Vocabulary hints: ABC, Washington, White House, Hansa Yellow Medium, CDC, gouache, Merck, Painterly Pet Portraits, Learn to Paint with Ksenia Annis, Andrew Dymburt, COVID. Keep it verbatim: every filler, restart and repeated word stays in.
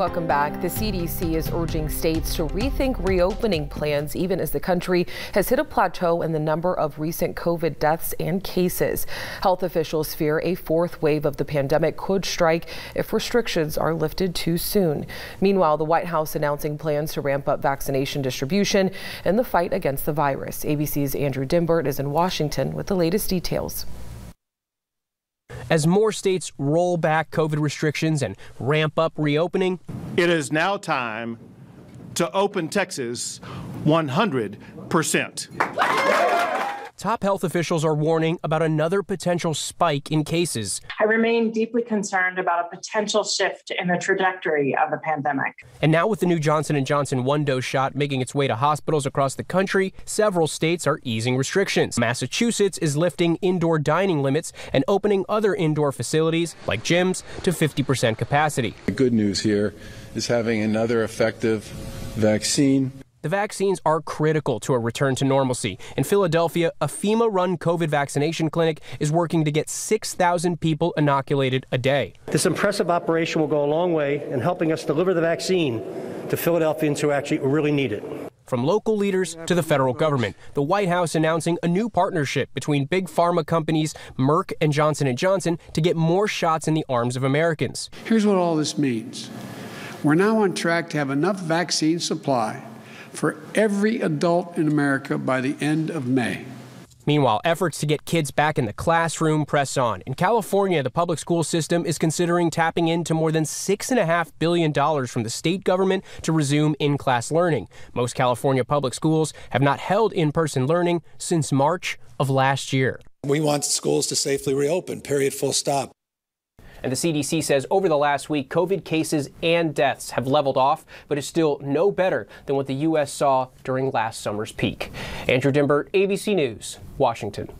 Welcome back. The C D C is urging states to rethink reopening plans even as the country has hit a plateau in the number of recent COVID deaths and cases. Health officials fear a fourth wave of the pandemic could strike if restrictions are lifted too soon. Meanwhile, the White House announcing plans to ramp up vaccination distribution and the fight against the virus. A B C's Andrew Dymburt is in Washington with the latest details. As more states roll back COVID restrictions and ramp up reopening, it is now time to open Texas one hundred percent. Top health officials are warning about another potential spike in cases. I remain deeply concerned about a potential shift in the trajectory of the pandemic. And now with the new Johnson and Johnson one-dose shot making its way to hospitals across the country, several states are easing restrictions. Massachusetts is lifting indoor dining limits and opening other indoor facilities, like gyms, to fifty percent capacity. The good news here is having another effective vaccine. The vaccines are critical to a return to normalcy. In Philadelphia, a FEMA-run COVID vaccination clinic is working to get six thousand people inoculated a day. This impressive operation will go a long way in helping us deliver the vaccine to Philadelphians who actually really need it. From local leaders to the federal government, the White House announcing a new partnership between big pharma companies Merck and Johnson and Johnson to get more shots in the arms of Americans. Here's what all this means. We're now on track to have enough vaccine supply for every adult in America by the end of May. Meanwhile, efforts to get kids back in the classroom press on. In California, the public school system is considering tapping into more than six point five billion dollars from the state government to resume in-class learning. Most California public schools have not held in-person learning since March of last year. We want schools to safely reopen, period, full stop. And the C D C says over the last week, COVID cases and deaths have leveled off, but is still no better than what the U S saw during last summer's peak. Andrew Dymburt, A B C News, Washington.